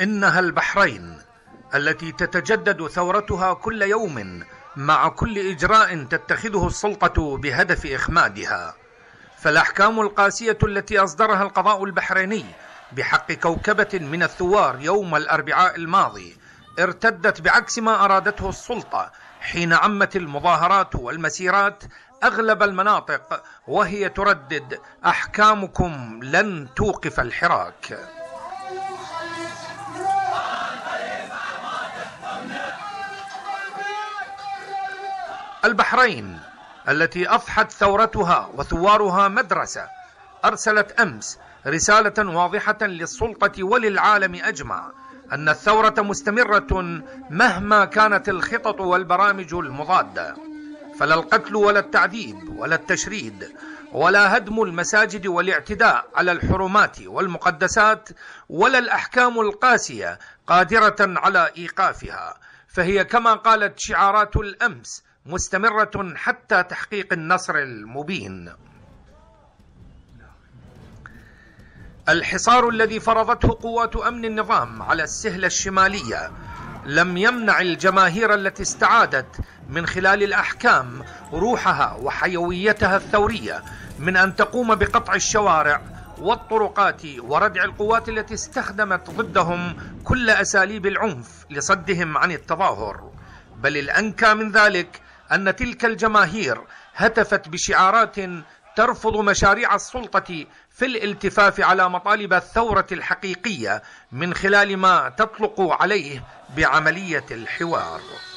إنها البحرين التي تتجدد ثورتها كل يوم مع كل إجراء تتخذه السلطة بهدف إخمادها. فالأحكام القاسية التي أصدرها القضاء البحريني بحق كوكبة من الثوار يوم الأربعاء الماضي ارتدت بعكس ما أرادته السلطة حين عمت المظاهرات والمسيرات أغلب المناطق وهي تردد: أحكامكم لن توقف الحراك. البحرين التي أضحت ثورتها وثوارها مدرسة أرسلت أمس رسالة واضحة للسلطة وللعالم أجمع أن الثورة مستمرة مهما كانت الخطط والبرامج المضادة. فلا القتل ولا التعذيب ولا التشريد ولا هدم المساجد والاعتداء على الحرمات والمقدسات ولا الأحكام القاسية قادرة على إيقافها، فهي كما قالت شعارات الأمس مستمرة حتى تحقيق النصر المبين. الحصار الذي فرضته قوات أمن النظام على السهلة الشمالية لم يمنع الجماهير التي استعادت من خلال الأحكام روحها وحيويتها الثورية من أن تقوم بقطع الشوارع والطرقات وردع القوات التي استخدمت ضدهم كل أساليب العنف لصدهم عن التظاهر. بل الأنكى من ذلك أن تلك الجماهير هتفت بشعارات ترفض مشاريع السلطة في الالتفاف على مطالب الثورة الحقيقية من خلال ما تطلق عليه بعملية الحوار.